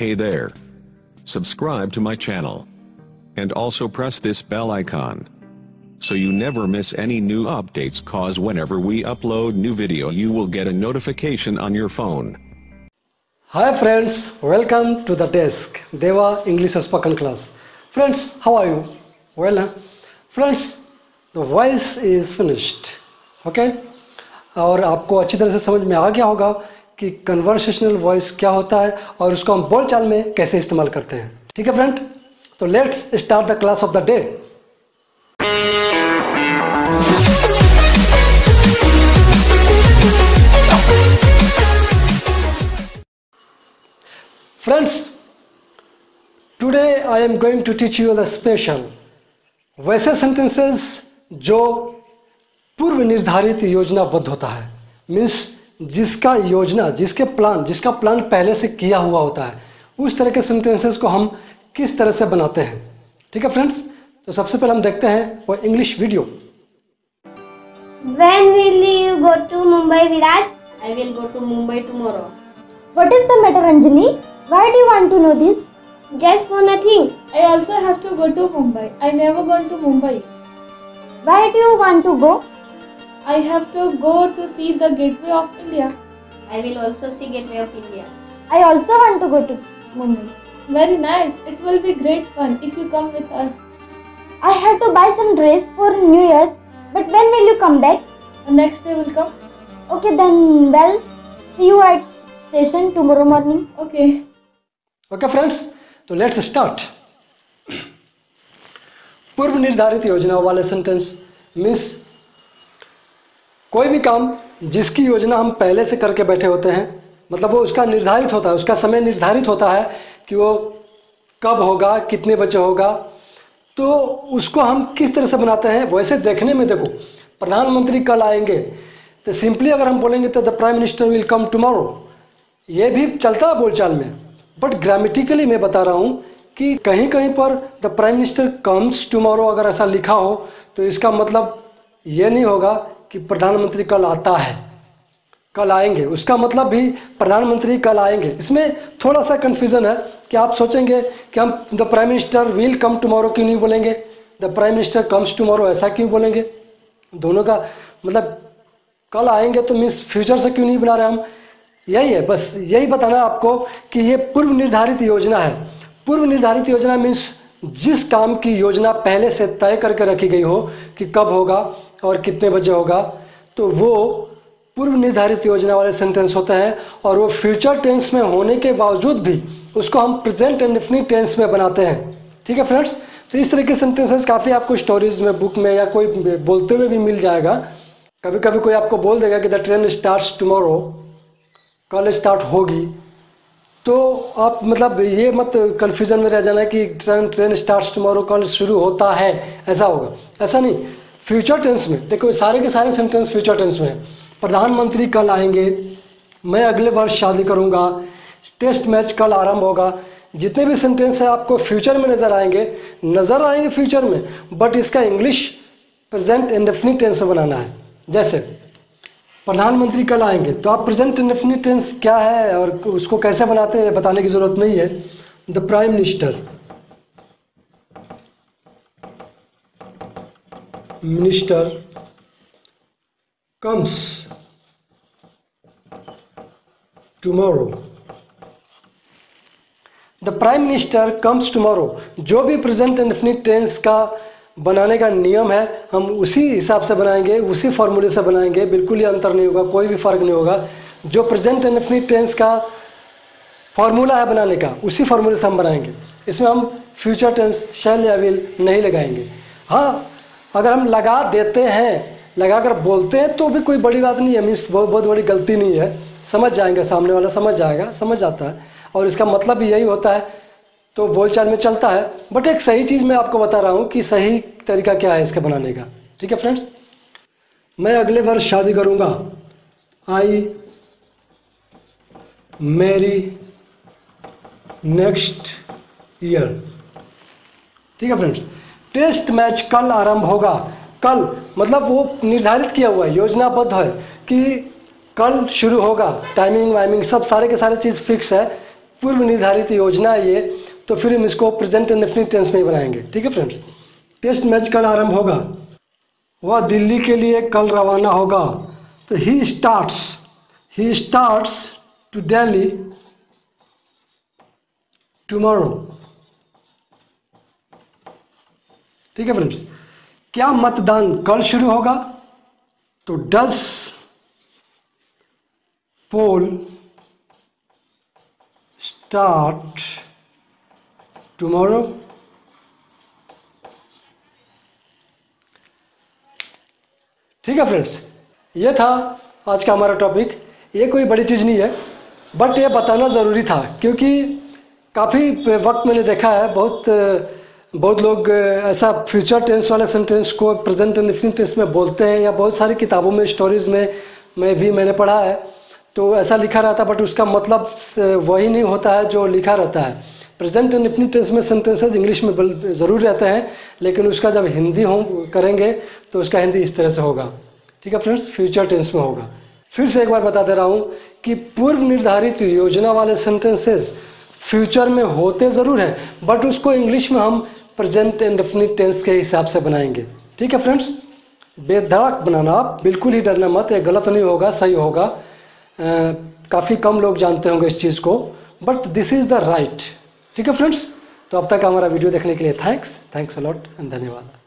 Hey there. Subscribe to my channel. And also press this bell icon, so you never miss any new updates, cause whenever we upload new video you will get a notification on your phone. Hi friends, welcome to the desk, Deva English Spoken Class. Friends, how are you? Well, friends, the voice is finished, okay? और आपको अच्छी तरह से समझ में आ गया होगा कि कन्वर्सेशनल वॉइस क्या होता है और उसको हम बोलचाल में कैसे इस्तेमाल करते हैं, ठीक है फ्रेंड? तो let's start the class of the day. Friends, today I am going to teach you the special वैसे sentences जो पूर्व निर्धारित योजनाबद्ध होता है, मीन्स जिसका योजना, जिसका प्लान पहले से किया हुआ होता है, उस तरह के सेंटेंसेस को हम किस तरह से बनाते हैं, ठीक है फ्रेंड्स? तो सबसे पहले हम देखते हैं वो English video. When will you go to Mumbai, Viraj? I will go to Mumbai tomorrow. What is the matter, Anjani? Why do you want to know this? Just for nothing. I also have to go to Mumbai. I never gone to Mumbai. Why do you want to go? I have to go to see the Gateway of India. I will also see Gateway of India. I also want to go to Mumbai. Very nice. It will be great fun if you come with us. I have to buy some dress for New Year's. But when will you come back? The next day will come. Okay then. Well, see you at station tomorrow morning. Okay. Okay friends. तो let's start. पूर्व निर्धारित योजना वाले sentence means कोई भी काम जिसकी योजना हम पहले से करके बैठे होते हैं, मतलब वो उसका निर्धारित होता है, उसका समय निर्धारित होता है कि वो कब होगा, कितने बजे होगा, तो उसको हम किस तरह से बनाते हैं. वैसे देखने में देखो, प्रधानमंत्री कल आएंगे, तो सिंपली अगर हम बोलेंगे तो the prime minister will come tomorrow. ये भी चलता है बोलचाल में, बट ग्रामेटिकली मैं बता रहा हूँ कि कहीं कहीं पर the prime minister comes tomorrow अगर ऐसा लिखा हो तो इसका मतलब ये नहीं होगा कि प्रधानमंत्री कल आता है, कल आएंगे. उसका मतलब भी प्रधानमंत्री कल आएंगे. इसमें थोड़ा सा कन्फ्यूज़न है कि आप सोचेंगे कि हम the prime minister will come tomorrow क्यों नहीं बोलेंगे, the prime minister comes tomorrow ऐसा क्यों बोलेंगे. दोनों का मतलब कल आएंगे तो मीन्स फ्यूचर से क्यों नहीं बना रहे हम. यही है, बस यही बताना है आपको कि ये पूर्व निर्धारित योजना है. पूर्व निर्धारित योजना मीन्स जिस काम की योजना पहले से तय करके रखी गई हो कि कब होगा और कितने बजे होगा, तो वो पूर्व निर्धारित योजना वाले सेंटेंस होते हैं. और वो फ्यूचर टेंस में होने के बावजूद भी उसको हम प्रेजेंट एंड इंफिनिट टेंस में बनाते हैं, ठीक है फ्रेंड्स? तो इस तरह के सेंटेंसेस काफ़ी आपको स्टोरीज में, बुक में या कोई बोलते हुए भी मिल जाएगा. कभी कभी कोई आपको बोल देगा कि द ट्रेन स्टार्ट्स टुमारो, कल स्टार्ट होगी, तो आप मतलब ये मत कन्फ्यूजन में रह जाना कि ट्रेन स्टार्ट्स टुमारो, कल शुरू होता है, ऐसा होगा. ऐसा नहीं, फ्यूचर टेंस में देखो, सारे के सारे सेंटेंस फ्यूचर टेंस में है. प्रधानमंत्री कल आएंगे, मैं अगले वर्ष शादी करूंगा, टेस्ट मैच कल आरंभ होगा, जितने भी सेंटेंस हैं आपको फ्यूचर में नज़र आएंगे फ्यूचर में, बट इसका इंग्लिश प्रेजेंट इंडेफिनिट टेंस में बनाना है. जैसे प्रधानमंत्री कल आएंगे, तो आप प्रेजेंट इंडेफिनिट टेंस क्या है और उसको कैसे बनाते हैं बताने की जरूरत नहीं है. The prime minister comes tomorrow. The prime minister comes tomorrow, जो भी प्रेजेंट इंडेफिनिट टेंस का बनाने का नियम है, हम उसी हिसाब से बनाएंगे, उसी फॉर्मूले से बनाएंगे. बिल्कुल ही अंतर नहीं होगा, कोई भी फर्क नहीं होगा. जो प्रेजेंट इंडेफिनिट टेंस का फॉर्मूला है बनाने का, उसी फॉर्मूले से हम बनाएंगे. इसमें हम फ्यूचर टेंस शैल या विल नहीं लगाएंगे. हाँ, अगर हम लगा देते हैं, लगाकर बोलते हैं, तो भी कोई बड़ी बात नहीं है, मीन्स बहुत बड़ी गलती नहीं है. समझ जाएंगे, सामने वाला समझ जाएगा, समझ जाता है, और इसका मतलब भी यही होता है, तो बोलचाल में चलता है. बट एक सही चीज़ मैं आपको बता रहा हूँ कि सही तरीका क्या है इसका बनाने का, ठीक है फ्रेंड्स? मैं अगले वर्ष शादी करूँगा, आई मैरी नेक्स्ट ईयर, ठीक है फ्रेंड्स? टेस्ट मैच कल आरंभ होगा, कल मतलब वो निर्धारित किया हुआ है, योजनाबद्ध है कि कल शुरू होगा. टाइमिंग वाइमिंग सब सारे के सारे चीज़ फिक्स है. पूर्व निर्धारित योजना है ये, तो फिर हम इसको प्रेजेंट एंड डेफिनिट टेंस में ही बनाएंगे। ठीक है फ्रेंड्स, टेस्ट मैच कल आरंभ होगा, वह दिल्ली के लिए कल रवाना होगा। तो ही स्टार्ट्स टू दिल्ली टुमारो। ठीक है फ्रेंड्स, क्या मतदान कल शुरू होगा? तो डस पोल स्टार्ट टुमारो। ठीक है फ्रेंड्स, ये था आज का हमारा टॉपिक। ये कोई बड़ी चीज़ नहीं है, बट ये बताना ज़रूरी था, क्योंकि काफ़ी वक्त मैंने देखा है बहुत लोग ऐसा फ्यूचर टेंस वाले सेंटेंस को प्रेजेंट एंड डेफिनिट टेंस में बोलते हैं, या बहुत सारी किताबों में, स्टोरीज में भी मैंने पढ़ा है, तो ऐसा लिखा रहता है, बट उसका मतलब वही नहीं होता है जो लिखा रहता है। प्रेजेंट एंड डेफिनिट टेंस में सेंटेंसेज इंग्लिश में ज़रूर रहते हैं, लेकिन उसका जब हिंदी करेंगे तो उसका हिंदी इस तरह से होगा। ठीक है फ्रेंड्स, फ्यूचर टेंस में होगा। फिर से एक बार बता दे रहा हूँ कि पूर्व निर्धारित योजना वाले सेंटेंसेज फ्यूचर में होते ज़रूर हैं, बट उसको इंग्लिश में हम प्रेजेंट एंड डेफिनिट टेंस के हिसाब से बनाएंगे। ठीक है फ्रेंड्स, बेधड़क बनाना, आप बिल्कुल ही डरना मत, ये गलत नहीं होगा, सही होगा। काफ़ी कम लोग जानते होंगे इस चीज़ को, but this is the right. ठीक है फ्रेंड्स, तो अब तक हमारा वीडियो देखने के लिए थैंक्स अलॉट एंड धन्यवाद।